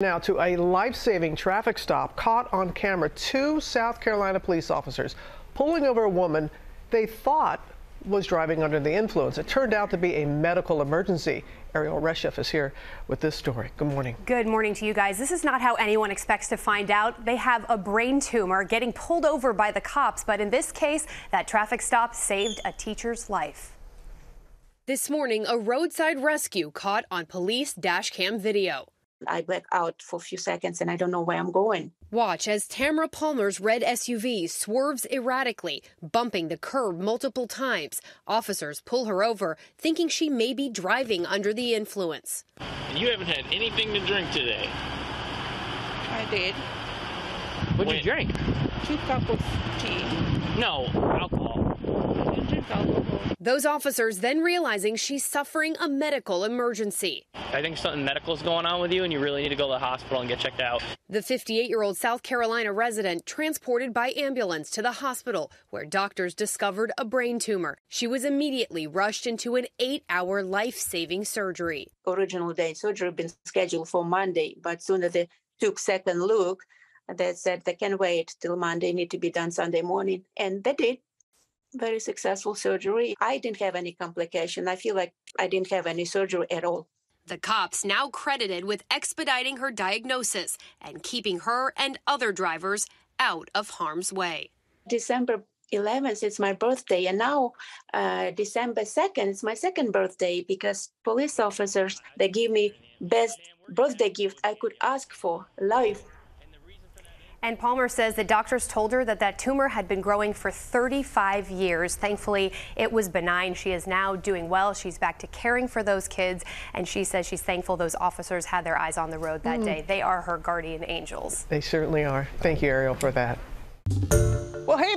Now to a life-saving traffic stop. Caught on camera, two South Carolina police officers pulling over a woman they thought was driving under the influence. It turned out to be a medical emergency. Ariel Reshef is here with this story. Good morning. Good morning to you guys. This is not how anyone expects to find out. They have a brain tumor getting pulled over by the cops, but in this case, that traffic stop saved a teacher's life. This morning, a roadside rescue caught on police dash cam video. I black out for a few seconds and I don't know where I'm going. Watch as Tamara Palmer's red SUV swerves erratically, bumping the curb multiple times. Officers pull her over, thinking she may be driving under the influence. You haven't had anything to drink today. I did. What did you drink? 2 cups of tea. No, alcohol. I didn't drink alcohol. Those officers then realizing she's suffering a medical emergency. I think something medical is going on with you and you really need to go to the hospital and get checked out. The 58-year-old South Carolina resident transported by ambulance to the hospital where doctors discovered a brain tumor. She was immediately rushed into an 8-hour life-saving surgery. Original day surgery had been scheduled for Monday, but sooner they took second look, they said they can wait till Monday, need to be done Sunday morning, and they did. Very successful surgery. I didn't have any complication. I feel like I didn't have any surgery at all. The cops now credited with expediting her diagnosis and keeping her and other drivers out of harm's way. December 11th is my birthday, and now December 2nd is my second birthday because police officers, they give me best birthday gift I could ask for, life. And Palmer says the doctors told her that tumor had been growing for 35 years. Thankfully, it was benign. She is now doing well. She's back to caring for those kids. And she says she's thankful those officers had their eyes on the road that day. They are her guardian angels. They certainly are. Thank you, Ariel, for that. Well, hey